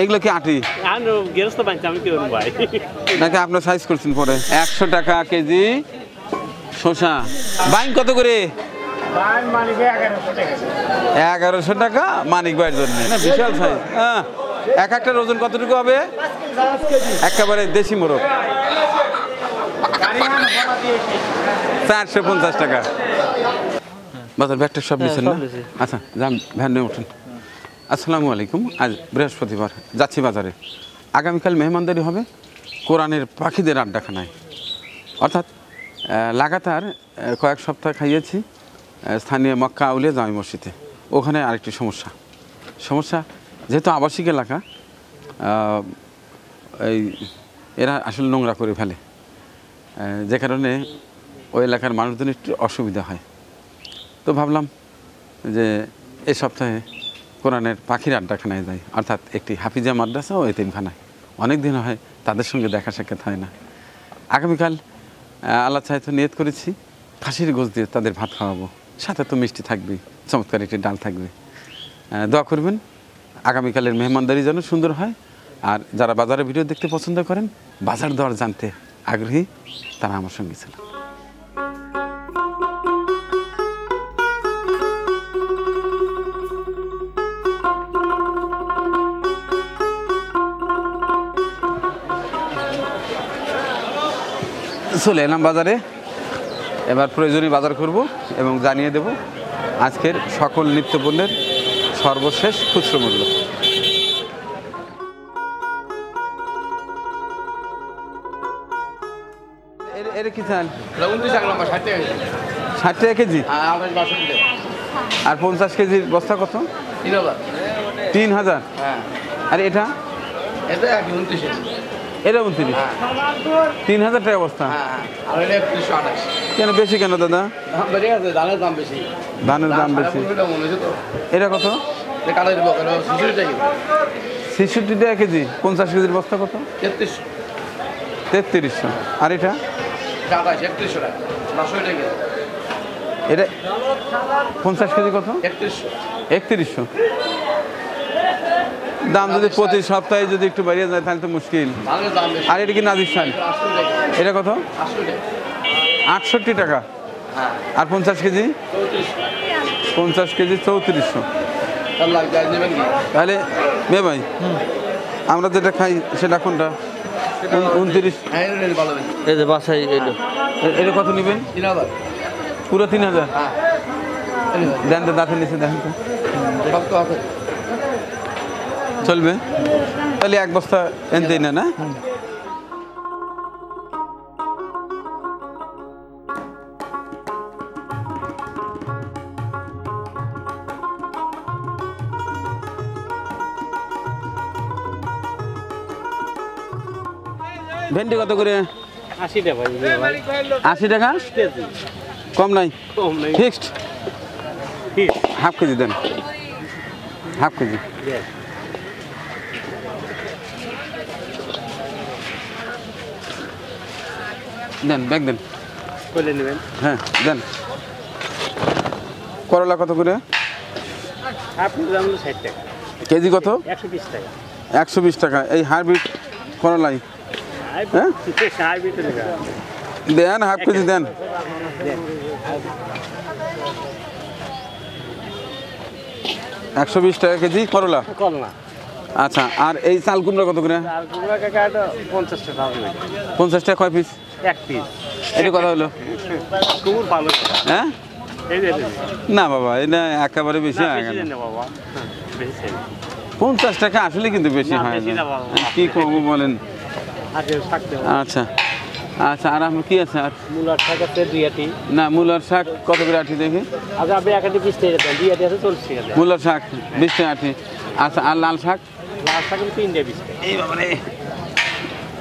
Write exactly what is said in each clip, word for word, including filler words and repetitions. এগুলো কি আটি আনো গ্যাস তো বানতে আমি কি করব ভাই নাকি আপনি সাইজ করছেন পরে একশো টাকা কেজি শশা বাইন কত করে বাইন মানিকে এগারোশো টাকা এগারোশো টাকা মানিক ভাইয়ের জন্য না বিশাল সাইজ হ্যাঁ এক একটা ওজন কতটুকু হবে পাঁচ কেজি একেবারে দেশি মোরগ চারশো পঞ্চাশ টাকা বাজার ব্যাগটা সব নিছেন না আচ্ছা যান ভ্যান নিয়ে উঠুন আসসালামু আলাইকুম আজ বৃহস্পতিবার যাচ্ছি বাজারে আগামীকাল মেহমানদারি হবে কোরআনের পাখিদের আড্ডাখানায় অর্থাৎ লাগাতার কয়েক সপ্তাহ খাইয়েছি স্থানীয় মক্কা আউলিয়া জামি মসজিদে ওখানে আরেকটি সমস্যা সমস্যা যেহেতু আবাসিক এলাকা এই এরা আসলে নোংরা করে ফেলে যে কারণে ওই এলাকার মানুষদের একটু অসুবিধা হয় তো ভাবলাম যে এই সপ্তাহে কোরআনের পাখির আড্ডাখানায় যাই অর্থাৎ একটি হাফিজা মাদ্রাসা ও এতিমখানায় অনেক দিন হয় তাদের সঙ্গে দেখা সাক্ষাৎ হয় না আগামীকাল আল্লাহ চাইতো নিয়ত করেছি খাসির গোশ দিয়ে তাদের ভাত খাওয়াবো সাথে তো মিষ্টি থাকবে চমৎকার একটি ডাল থাকবে দোয়া করবেন আগামীকালের মেহমানদারি যেন সুন্দর হয় আর যারা বাজারে ভিডিও দেখতে পছন্দ করেন বাজার দর জানতে আগ্রহী তারা আমার সঙ্গে ছিল চলে এলাম বাজারে এবার প্রয়োজনীয় বাজার করব এবং জানিয়ে দেব আজকের সকল নিত্যপণ্যের সর্বশেষ খুচরো মূল্য এর কি চাল ষাট টাকা কেজি আর পঞ্চাশ কেজির বস্তা কত তিন হাজার আর এটা এটা উনত্রিশ তিন হাজার টাকা বস্তা কেন বেশি কেন দাদা ধানের দাম বেশি ধানের দাম বেশি এটা কত ছেষট্টি টাকা কেজি পঞ্চাশ কেজির বস্তা কত তেত্রিশশো আর এটা এটা পঞ্চাশ কেজি কত একত্রিশশো দাম যদি প্রতি সপ্তাহে যদি একটু বাড়িয়ে যায় তাহলে তো মুশকিল আর এটা কি নাজির শাল এটা কত আটষট্টি টাকা আর পঞ্চাশ কেজি পঞ্চাশ কেজি চৌত্রিশশো তাহলে মে ভাই আমরা যেটা খাই সেটা কোনটা উনত্রিশ বাসায় এটা কত নেবেন পুরো তিন হাজার দেন তো দাঁতের নিচে দেখেন তো চলবে তাহলে এক বস্তা এনতেই না না ভেন্ডি কত করে আশি টাকা আশি টাকা কম নাই ফিক্সড হাফ কেজি দেন হাফ কেজি দেন ব্যাগ দেন হ্যাঁ দেন করলা কত করে কেজি কত একশো বিশ টাকা এই হাইব্রিড করলাই হ্যাঁ দেন হাফ কেজি দেন একশো বিশ টাকা কেজি করলা আচ্ছা আর এই চাল কুমড়া কত করে পঞ্চাশ টাকা কয় পিস এটা কথা হলো হ্যাঁ না বাবা এটা একেবারে বেশি হয় পঞ্চাশ টাকা আসলে কিন্তু বেশি হয় কি করবো বলেন আচ্ছা আচ্ছা আর আমার কি আছে আর মূলার শাক আছে দুইটি না মূলার শাক কত করে আটি দেখি আচ্ছা আপনি একাটি বিশ টাকা দেন দুইটি আছে চল্লিশ টাকা মূলার শাক বিশ টাকা আটি আচ্ছা আর লাল শাক লাল শাক তিন টাকা বিশ টাকা এই বাবা রে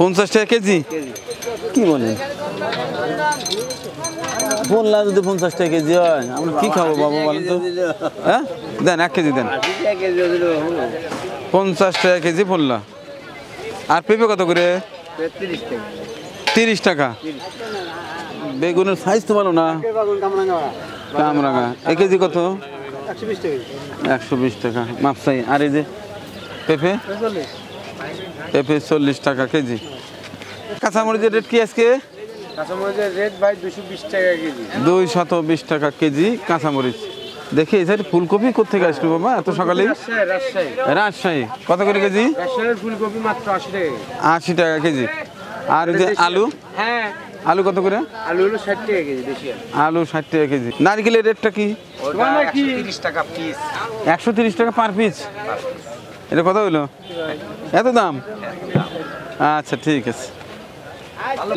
পঞ্চাশ টাকা কেজি। কি বলেন, পোল্লা যদি পঞ্চাশ টাকা কেজি হয় আমরা কি খাবো বাবা বলেন তো? হ্যাঁ দেন এক কেজি দেন। পঞ্চাশ টাকা কেজি পোল্লা। আর পেঁপে কত করে? তিরিশ টাকা। বেগুনের সাইজ তো ভালো না। কামরাঙা এক কেজি কত? একশো বিশ টাকা মাপসাই। আর এই যে পেঁপে, পেঁপে চল্লিশ টাকা কেজি। কাঁচামরিচের রেট কি আজকে? কাঁচামরিচের রেট ভাই দুশো বিশ টাকা কেজি। দুই শত বিশ টাকা কেজি কাঁচামরিচ। দেখি এই সাইড ফুলকপি কোথেকে আসলো বাবা এত সকালে? রাজশাহী। রাজশাহী কত করে কেজি? রাজশাহীর ফুলকপি মাত্র আশি টাকা। আশি টাকা কেজি। আর এই যে আলু, হ্যাঁ আলু কত করে? আলু হলো ষাট টাকা কেজি। বেশি আলু ষাট টাকা কেজি। নারকেলের রেটটা কি? একশো তিরিশ টাকা পিস। একশো তিরিশ টাকা পার পিস। এটা কত হলো এত দাম? আচ্ছা ঠিক আছে।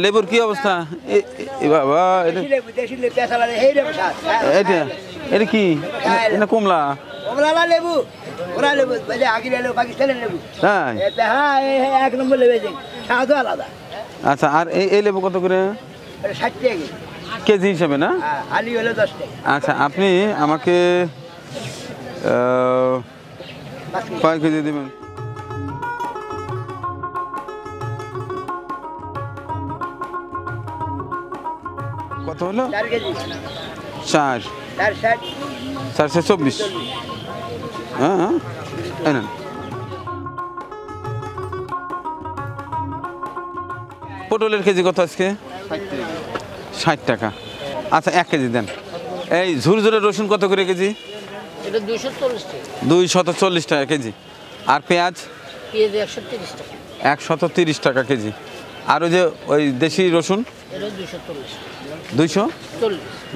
লেবুর কি অবস্থা? বাবা এটা এটা এটা কি? এটা কমলা। কমলা লেবু ওরা লেবু বলে আগে লেবু পাকিস্তানের লেবু। হ্যাঁ এটা হ্যাঁ এক নম্বর লেবু আছে, স্বাদ আলাদা। আচ্ছা আর এই এই লেবু কত করে? এটা ষাট টাকা কেজি হিসাবে না? হ্যাঁ আলি হলো দশ টাকা। আচ্ছা আপনি আমাকে কয় কেজি দিবেন? কত হলো? চার কেজি। চার চার ষাট চারশো চব্বিশ। হ্যাঁ হ্যাঁ পটলের কেজি কত আজকে? ষাট টাকা। আচ্ছা এক কেজি দেন। এই ঝুরঝুরে রসুন কত করে কেজি? দুই শত চল্লিশ টাকা কেজি। আর পেঁয়াজ? একশত তিরিশ টাকা কেজি। আর ওই যে ওই দেশি রসুন দুইশো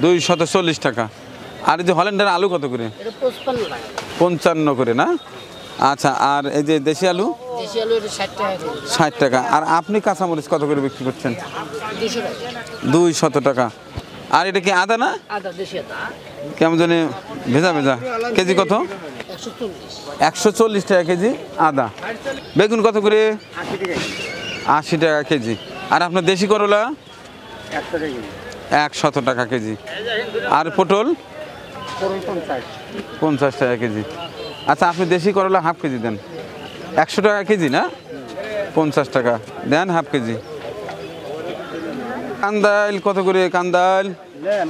দুই শত চল্লিশ টাকা। আর এই যে হল্যান্ডের আলু কত করে? পঞ্চান্ন করে না? আচ্ছা আর এই যে দেশি আলু? দেশি আলু ষাট টাকা। আর আপনি কাঁচামরিচ কত করে বিক্রি করছেন? দুই শত টাকা। আর এটা কি আদা না? কেমন জানি ভেজা ভেজা। কেজি কত? একশো চল্লিশ টাকা কেজি আদা। বেগুন কত করে? আশি টাকা কেজি। আর আপনার দেশি করলা? একশত টাকা কেজি। আর পটল? পঞ্চাশ টাকা কেজি। আচ্ছা আপনি দেশি করলা হাফ কেজি দেন। একশো টাকা কেজি না? পঞ্চাশ টাকা দেন হাফ কেজি। কান্দাল কত করে? কান্দাল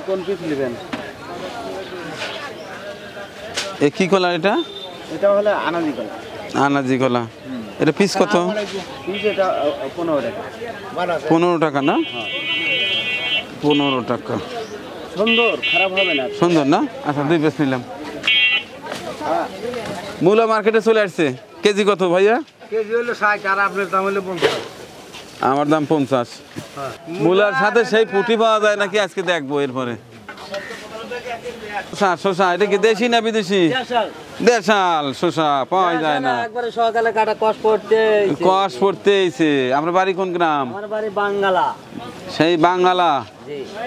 কোন পিস নেবেন? এ কি কলা এটা? এটা হলো আনাজি কলা। আনাজি কলা। এটা পিস কত? পনেরো টাকা। পনেরো টাকা না? পনেরো টাকা। সুন্দর, খারাপ হবে না। সুন্দর না? আচ্ছা দুই পিস নিলাম। মূলা মার্কেটে চলে আসছে। কেজি কত ভাইয়া? কেজি হলো ষাট আর আপনার দাম হলো পঞ্চাশ। আমার দাম পঞ্চাশ। মূলার সাথে সেই পুঁটি পাওয়া যায় নাকি আজকে দেখবো। এরপরে শসা, এটা কি দেশি না বিদেশি? দেশাল শসা পাওয়া যায় না। একবারে সকালে কাটা কষ পড়তে কষ পড়তে এসে। আমার বাড়ি কোন গ্রাম? আমার বাড়ি বাঙ্গালা। সেই বাঙ্গালা।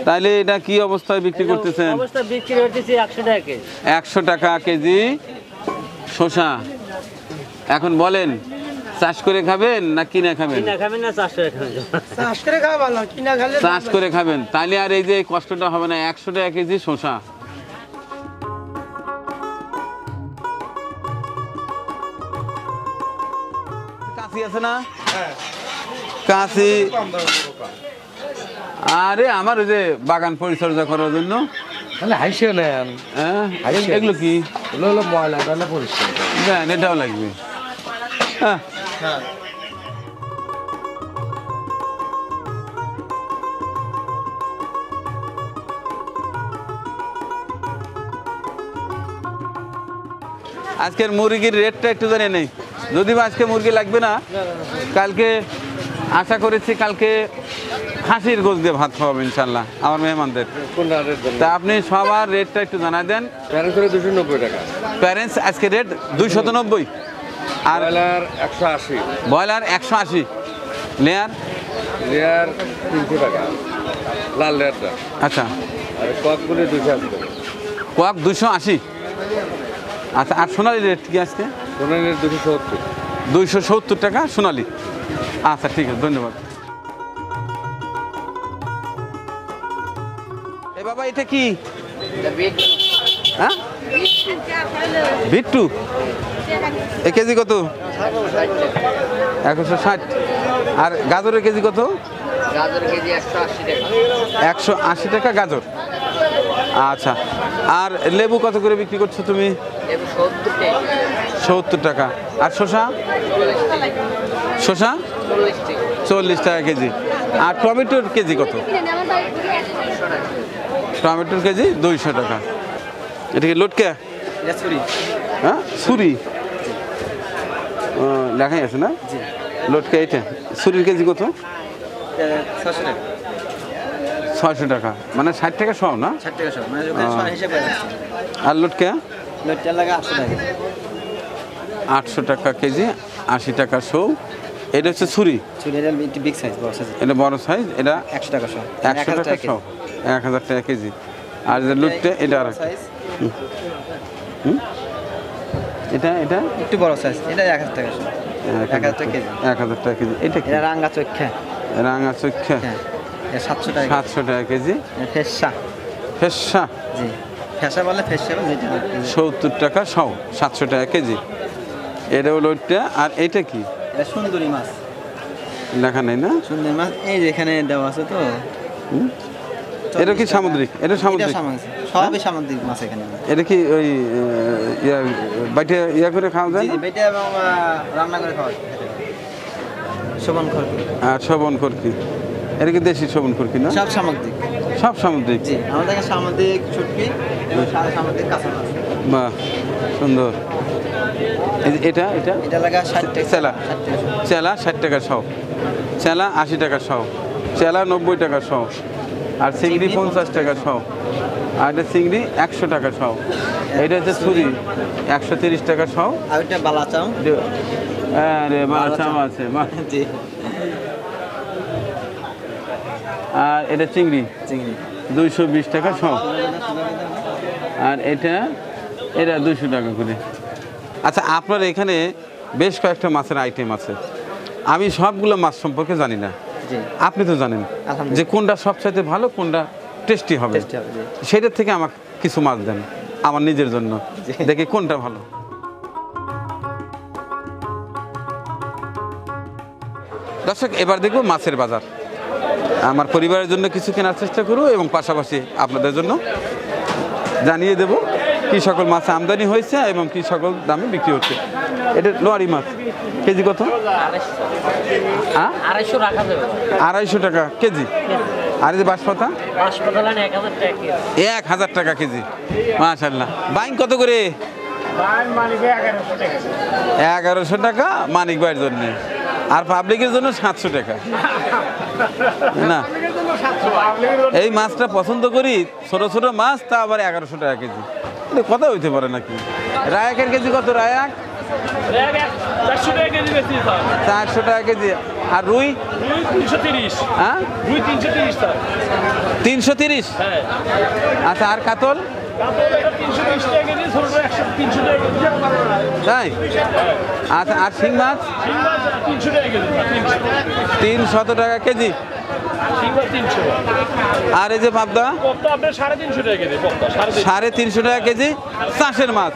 তাইলে এটা কি অবস্থায় বিক্রি করতেছেন? অবস্থা বিক্রি করতেছি একশো টাকা কেজি। একশো টাকা কেজি শসা। এখন বলেন চাষ করে খাবেন না কিনা খাবেন? চাষ করে খাবেন তাহলে আর এই যে কষ্টটা হবে না। একশো টাকা কেজি শসা। কাশি আছে না? কাশি। আরে আমার ওই যে বাগান পরিচর্যা করার জন্য। এগুলো কি পরিষ্কার? এটাও লাগবে। হ্যাঁ আজকের মুরগির রেটটা একটু জানি নেই। যদিও আজকে মুরগি লাগবে না, কালকে আশা করেছি কালকে খাসির গোশ দিয়ে ভাত খাওয়াবো ইনশাআল্লাহ আমার মেহমানদের। তা আপনি সবার রেটটা একটু জানাই দেন। প্যারেন্টসের দুশো নব্বই টাকা। প্যারেন্টস আজকে রেট দুইশো নব্বই আর বয়লার একশো আশি। বয়লার একশো আশি। লেয়ার লেয়ার তিনশো টাকা। লাল লেয়ারটা। আচ্ছা। আর ককগুলো দুইশো আশি টাকা। কক দুইশো আশি। আচ্ছা আর সোনালি রেট কি আজকে? সোনালি রেট দুইশো সত্তর। দুইশো সত্তর টাকা সোনালি। আচ্ছা ঠিক আছে, ধন্যবাদ। এ বাবা এটা কি? হ্যাঁ বিট্টু। এক কেজি কত? একশো ষাট। আর গাজরের কেজি কত? গাজরের কেজি একশো আশি টাকা। একশো আশি টাকা গাজর। আচ্ছা আর লেবু কত করে বিক্রি করছো তুমি? লেবু সত্তর টাকা। আর শসা? শসা চল্লিশ টাকা কেজি। আর টমেটোর কেজি কত? টমেটোর কেজি দুইশো টাকা। এটা কি লটকে? হ্যাঁ ছুরি লেখাই আছে না লটকে। এটা ছুরির কেজি কত? ছশো টাকা। ছয়শো টাকা মানে ষাট টাকা সব না? ষাট টাকা সব মানে ওখানে হিসাব করে। আর লটকা? লটকা লাগা আটশো টাকা। আটশো টাকা কেজি, আশি টাকা সব। এটা হচ্ছে ছুরি। ছুরি এটা একটু বিগ সাইজ, বড় সাইজ। এটা বড় সাইজ, এটা একশো টাকা সব। একশো টাকা সব, এক হাজার টাকা কেজি। আর যে লটকা এটা আর সাইজ এটা এটা একটু বড় সাইজ, এটা এক হাজার টাকা সব। এক হাজার টাকা কেজি। এক হাজার টাকা কেজি। এটা কি? রাঙা চক্ষা। রাঙা চক্ষা সাতশো টাকা। সাতশো টাকা কেজি। ফেসা। ফেসা জি ফেসা বলে ফেসা বলে সত্তর টাকা সব, সাতশো টাকা কেজি। এটা হলো ওইটা। আর এটা কি? এটা সুন্দরী মাছ লেখা নেই না? সুন্দরী মাছ এই যেখানে দেওয়া আছে তো। এটা কি সামুদ্রিক? এটা সামুদ্রিক, সবই সামুদ্রিক মাছ এখানে। এটা কি ওই বাইটা ইয়া করে খাওয়া যায়? বাইটা এবং রান্না করে খাওয়া যায়। শোভন করকি। আর শোভন করকি এটা কি দেশি শোভন করকি না? সব সামুদ্রিক। সব সামুদ্রিক জি। আমাদের কাছে সামুদ্রিক চুটকি এবং সারা সামুদ্রিক কাঁচা মাছ। বাহ সুন্দর। এটা এটা এটা লাগা ষাট টাকা। চেলা চেলা ষাট টাকা সব। চেলা আশি টাকা সব। চেলা নব্বই টাকা সব। আর চিংড়ি পঞ্চাশ টাকা সব। আর এটা চিংড়ি একশো টাকা সব। এটা হচ্ছে ছুরি একশো তিরিশ টাকা সব। আর এটা বালাচাও। হ্যাঁ রে বালাচাও আছে জি। আর এটা চিংড়ি চিংড়ি দুইশো বিশ টাকা সব। আর এটা এটা দুইশো টাকা করে। আচ্ছা আপনার এখানে বেশ কয়েকটা মাছের আইটেম আছে, আমি সবগুলো মাছ সম্পর্কে জানি না, আপনি তো জানেন যে কোনটা সবচাইতে ভালো, কোনটা টেস্টি হবে, সেটার থেকে আমাকে কিছু মাছ দেন আমার নিজের জন্য, দেখে কোনটা ভালো। দর্শক এবার দেখবো মাছের বাজার। আমার পরিবারের জন্য কিছু কেনার চেষ্টা করব এবং পাশাপাশি আপনাদের জন্য জানিয়ে দেব কি সকল মাছ আমদানি হয়েছে এবং কি সকল দামে বিক্রি হচ্ছে। এটা লোয়ারি মাছ কেজি কত? আড়াইশো টাকা কেজি। আর এই যে বাঁশপাতা এক হাজার টাকা কেজি। মাশাআল্লাহ। বাইন কত করে? এগারোশো টাকা মানিক ভাইয়ের জন্য। আর পাবলিকের জন্য সাতশো টাকা না? এই মাছটা পছন্দ করি, ছোট ছোট মাছ, তা আবার এগারোশো টাকা কেজি। এটা কথা হইতে পারে নাকি? রায়াকের কেজি কত? রায়াক চারশো টাকা কেজি। আর রুই? হ্যাঁ তিনশো তিরিশ। আচ্ছা আর কাতল? তাই? আচ্ছা আর শিং মাছ? তিনশো টাকা কেজি। আর এই যে পাবদা সাড়ে তিনশো টাকা কেজি। চাষের মাছ।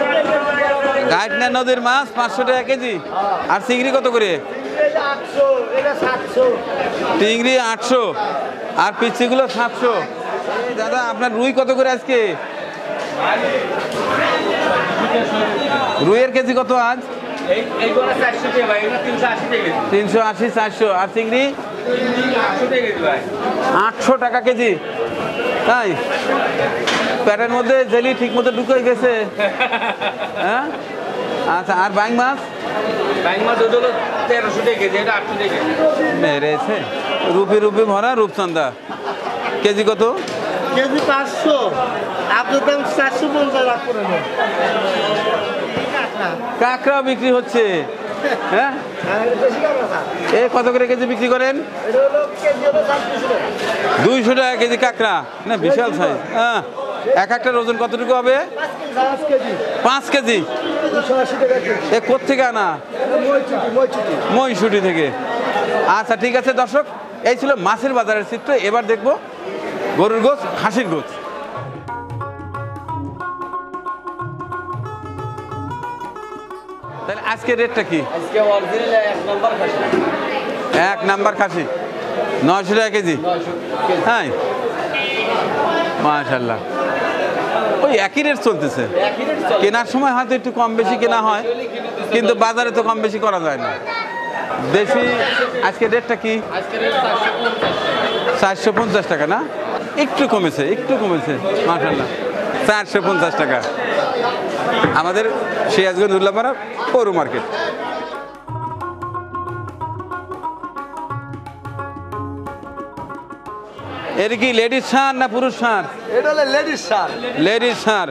গাইটনা নদীর মাছ পাঁচশো টাকা কেজি। আর চিংড়ি কত করে? চিংড়ি আটশো। আর পিচ্ছিগুলো সাতশো। দাদা আপনার রুই কত করে আজকে? রুইয়ের কেজি কত আজ? তিনশো আশি চারশো। আর চিংড়ি আটশো টাকা কেজি। তাই প্যাটের মধ্যে জেলি ঠিক মতো ঢুকেই গেছে। হ্যাঁ আচ্ছা। আর বাইং মাছ? বাইং মাছ ওটা হলো তেরোশো টাকা কেজি, এটা আটশো টাকা মেরেছে। রুপি রুপি ভরা রূপচন্দা কেজি কত? কেজি পাঁচশো। আপনার দাম চারশো পঞ্চাশ লাখ করে। কাঁকড়াও বিক্রি হচ্ছে। হ্যাঁ এ কত করে কেজি বিক্রি করেন? দুইশো টাকা কেজি কাঁকড়া। না বিশাল সাইজ। হ্যাঁ এক একটার ওজন কতটুকু হবে? পাঁচ কেজি। এ কোথেকে আনা? মহিষুটি থেকে। আচ্ছা ঠিক আছে দর্শক, এই ছিল মাছের বাজারের চিত্র। এবার দেখব গরুর গোছ, হাঁসির গোছ। তাহলে আজকে রেটটা কি? এক নাম্বার খাসি নয়শো টাকা কেজি। হ্যাঁ মাশাআল্লাহ, ওই একই রেট চলতেছে। কেনার সময় হয়তো একটু কম বেশি কেনা হয়, কিন্তু বাজারে তো কম বেশি করা যায় না। দেশি আজকে রেটটা কি? চারশো পঞ্চাশ টাকা। না একটু কমেছে, একটু কমেছে মাশাআল্লাহ। চারশো পঞ্চাশ টাকা আমাদের সিরাজগঞ্জ উল্লাপাড়া পৌর মার্কেট। এর কি লেডিস সার না পুরুষ সার? এটা হলো লেডিস সার। লেডিস সার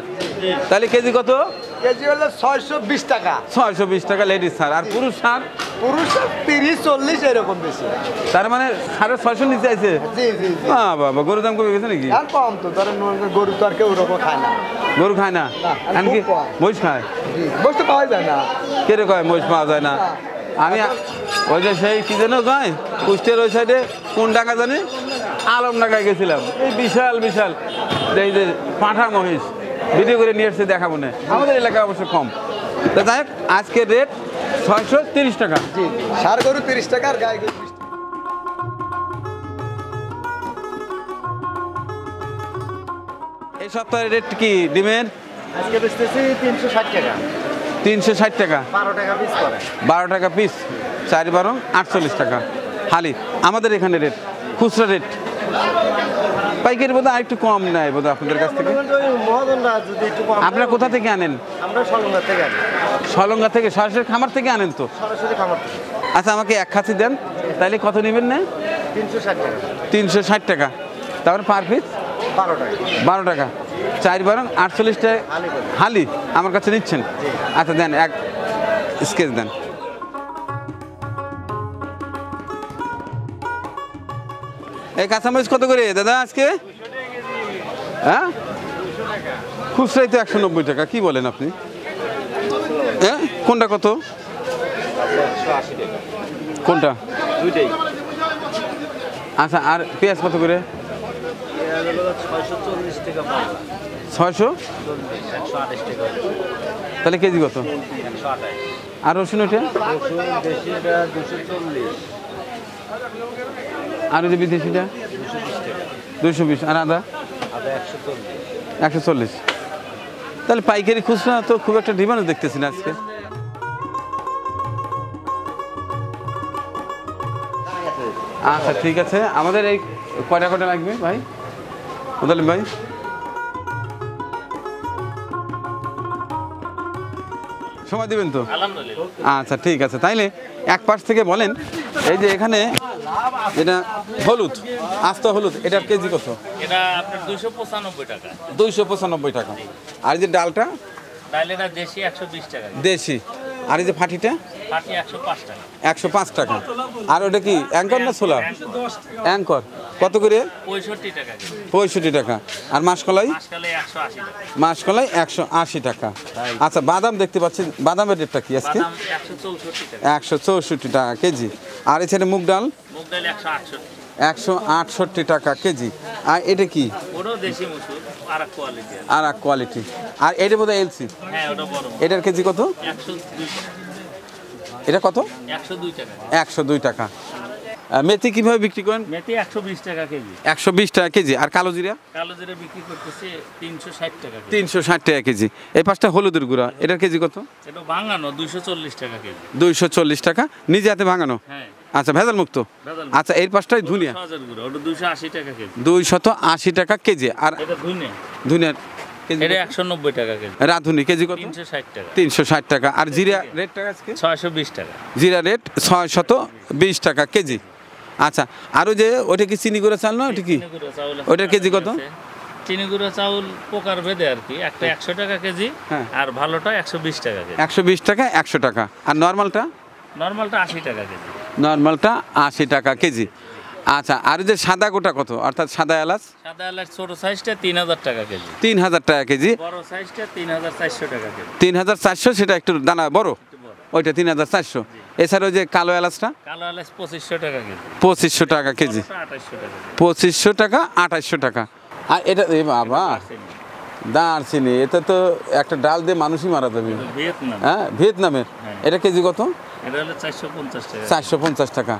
তাহলে কেজি কত? কেজি হলো ছয়শো বিশ টাকা। ছয়শো বিশ টাকা লেডিস সার। আর পুরুষ সার? পুরুষ সার তিরিশ চল্লিশ এরকম বেশি। তার মানে সাড়ে ছয়শো নিচে আছে। জি জি। হ্যাঁ বাবা গরুর দাম কমে গেছে নাকি? আর কম তো, ধরেন গরু তো আর কেউ ওরকম খায় না। গরু খায় না, এমনকি মহিষ খায়। মহিষ তো পাওয়া যায় না। কে রে কয় মহিষ পাওয়া যায় না? আমি ওই যে সেই কি যেন কয় কুষ্টের ওই সাইডে কোন টাকা জানি আলম ডাকায় গেছিলাম, এই বিশাল বিশাল এই যে পাঁঠা মহিষ ভিডিও করে নিয়ে এসেছে, দেখাবো না। আমাদের এলাকায় অবশ্য কম। তা যাই হোক আজকের রেট ছয়শো তিরিশ টাকা। সার গরু তিরিশ টাকা আর গায়ে গরু বিশ টাকা। এই সপ্তাহের রেট কি ডিমের? আজকে বেচতেছি তিনশো ষাট টাকা। তিনশো ষাট টাকা বারো টাকা পিস করে। বারো টাকা পিস, চার বারো আটচল্লিশ টাকা হালি আমাদের এখানে রেট। খুচরা রেট পাইকারি বোধ হয় একটু কম নেয় বোধ হয় আপনাদের কাছ থেকে। আপনারা কোথা থেকে আনেন? আমরা সলঙ্গা থেকে আনি। সলঙ্গা থেকে সরাসরি খামার থেকে আনেন তো? সরাসরি খামার থেকে। আচ্ছা আমাকে এক খাসি দেন তাহলে। কত নেবেন? না তিনশো ষাট টাকা। তিনশো ষাট টাকা তারপরে পার পিস বারো টাকা। বারো টাকা চার বারো আটচল্লিশ টাকা হালি আমার কাছে নিচ্ছেন। আচ্ছা দেন এক স্কেচ দেন। এই কাঁচামরিচ কত করে দাদা আজকে? হ্যাঁ খুচরাই তো একশো নব্বই টাকা। কি বলেন আপনি? হ্যাঁ কোনটা কত? কোনটা? আচ্ছা আর পেঁয়াজ কত করে? ছয়শো। তাহলে কেজি কত? আর রসুন ওইটা? আর ওই যে বিদেশিটা দুশো বিশ। আর আদা? একশো চল্লিশ। তাহলে পাইকারি খুচরা তো খুব একটা ডিমান্ড দেখতেছি না আজকে। আচ্ছা ঠিক আছে। আমাদের এই কয়টা কয়টা লাগবে ভাই মোদালিম ভাই? সময় দিবেন তো? আচ্ছা ঠিক আছে। তাইলে এক পাশ থেকে বলেন, এই যে এখানে এটা হলুদ, আস্ত হলুদ, এটার কেজি কত? এটা আপনার দুইশো পঁচানব্বই টাকা। দুইশো পঁচানব্বই টাকা। আর এই যে ডালটা? ডালেটা দেশি একশো বিশ টাকা। দেশি। আর এই যে ফাটিটা? ফাটি একশো পাঁচ টাকা। একশো পাঁচ টাকা। আর ওটা কি অ্যাঙ্কর না ছোলা? অ্যাঙ্কর কত করে? পঁয়ষট্টি টাকা। পঁয়ষট্টি টাকা। আর মাসকলাই? মাসকলাই একশো আশি টাকা। মাসকলাই একশো আশি টাকা। আচ্ছা বাদাম দেখতে পাচ্ছি, বাদামের রেটটা কি আজকে? একশো চৌষট্টি টাকা কেজি। আর এখানে মুগ ডাল? মুগ ডাল একশো আটষট্টি টাকা কেজি। আর এটা কি? ওটা দেশি মসুর, আরেক কোয়ালিটি। আরেক কোয়ালিটি। আর এটার মধ্যে এলসি? হ্যাঁ ওটা বড়। এটার কেজি কত? একশো দুই টাকা। এটা কত? একশো দুই টাকা। একশো দুই টাকা। মেথি কিভাবে বিক্রি করেন? মেথি একশো বিশ টাকা কেজি। একশো বিশ টাকা কেজি। আর কালো জিরা? কালো জিরা বিক্রি করতেছে তিনশো ষাট টাকা কেজি। তিনশো ষাট টাকা কেজি। এই পাশটা হলুদের গুঁড়া, এটার কেজি কত? এটা ভাঙানো দুইশো চল্লিশ টাকা কেজি। দুইশো চল্লিশ টাকা নিজে হাতে ভাঙানো? হ্যাঁ। আচ্ছা, ভেজাল মুক্ত। আচ্ছা, এই পাশটাই ধুনিয়া গুঁড়া, ওটা দুইশো আশি টাকা কেজি। দুইশো আশি টাকা কেজি। আর এটা ধুনিয়া, ধুনিয়ার এর একশো নব্বই টাকা কেজি। রাধুনি কেজি কত? তিনশো ষাট টাকা। তিনশো ষাট টাকা। আর জিরা রেট টাকা আজকে ছয়শো বিশ টাকা। জিরা রেট ছয়শো বিশ টাকা কেজি। আচ্ছা, আর ওই যে ওটা কি চিনি গুঁড়া চাল না, ওটা কি, ওটার কেজি কত? চিনি গুঁড়া চাউল প্রকার ভেদে আর কি, একটা একশো টাকা কেজি আর ভালোটা একশো বিশ টাকা কেজি। একশো বিশ টাকা একশো টাকা। আর নরমালটা? নরমালটা আশি টাকা কেজি। নরমালটা আশি টাকা কেজি। আচ্ছা, আর যে সাদা গোটা কত, অর্থাৎ সাদা এলাচ? সাদা এলাচ ছোট সাইজটা তিন হাজার টাকা কেজি। তিন হাজার টাকা কেজি। বড় সাইজটা তিন হাজার চারশো টাকা কেজি। তিন হাজার চারশো, সেটা একটু দানা বড়, ওইটা তিন হাজার চারশো। এছাড়া ওই যে কালো এলাচটা? কালো এলাচ পঁচিশশো টাকা কেজি। পঁচিশশো টাকা কেজি। পঁচিশশো টাকা আঠাশশো টাকা। আর এটা বাবা দারচিনি, এটা তো একটা ডাল দিয়ে মানুষই মারা যাবে। হ্যাঁ, ভিয়েতনামের। এটা কেজি কত? এটা হলো চারশো পঞ্চাশ টাকা। চারশো পঞ্চাশ টাকা।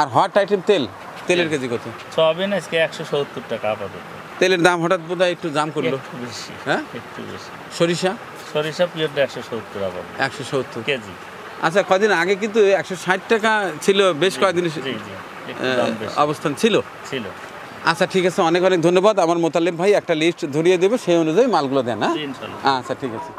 আর হট আইটেম তেল, তেলের কেজি কত? সয়াবিন আজকে একশো সত্তর টাকা আপাতত। তেলের দাম হঠাৎ বোধহয় একটু দাম করলো। হ্যাঁ, একটু বেশি। সরিষা? সরিষা প্লেটটা একশো সত্তর আপাতত। একশো সত্তর কেজি। আচ্ছা, কদিন আগে কিন্তু একশো ষাট টাকা ছিল, বেশ কয়েকদিন অবস্থান ছিল ছিল আচ্ছা, ঠিক আছে, অনেক অনেক ধন্যবাদ। আমার মোতালেব ভাই একটা লিস্ট ধরিয়ে দেবে, সেই অনুযায়ী মালগুলো দেন। হ্যাঁ, আচ্ছা, ঠিক আছে।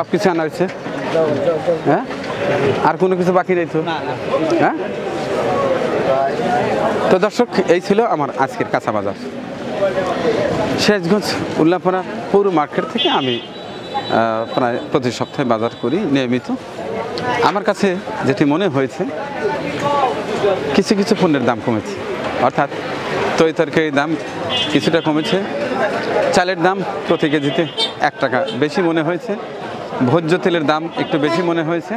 সব কিছু আনা হয়েছে? হ্যাঁ, আর কোনো কিছু বাকি নেই তো? হ্যাঁ। তো দর্শক, এই ছিল আমার আজকের কাঁচা বাজার। সিরাজগঞ্জ উল্লাপাড়া পৌর মার্কেট থেকে আমি প্রায় প্রতি সপ্তাহে বাজার করি নিয়মিত। আমার কাছে যেটি মনে হয়েছে, কিছু কিছু পণ্যের দাম কমেছে, অর্থাৎ তরি তরকারির দাম কিছুটা কমেছে, চালের দাম প্রতি কেজিতে এক টাকা বেশি মনে হয়েছে, ভোজ্য তেলের দাম একটু বেশি মনে হয়েছে,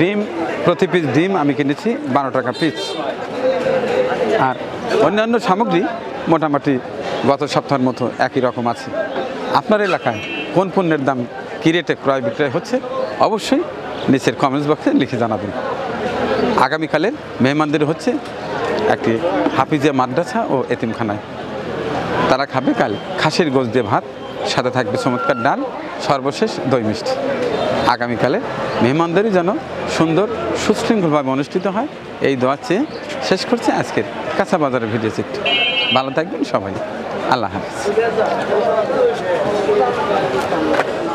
ডিম প্রতি পিস ডিম আমি কিনেছি বারো টাকা পিস, আর অন্যান্য সামগ্রী মোটামুটি গত সপ্তাহের মতো একই রকম আছে। আপনার এলাকায় কোন পণ্যের দাম কী রেটে ক্রয় বিক্রয় হচ্ছে, অবশ্যই নিচের কমেন্টস বক্সে লিখে জানাবেন। আগামীকালের মেহমানদের হচ্ছে একটি হাফিজিয়া মাদ্রাসা ও এতিমখানায়, তারা খাবে কাল খাসির গোশ দিয়ে ভাত, সাথে থাকবে চমৎকার ডাল, সর্বশেষ দই মিষ্টি। আগামীকালে মেহমানদেরই যেন সুন্দর সুশৃঙ্খলভাবে অনুষ্ঠিত হয়, এই দোয়া চেয়ে শেষ করছে আজকের কাঁচা বাজারের ভিডিও চিত্র। ভালো থাকবেন সবাই, আল্লাহ হাফিজ।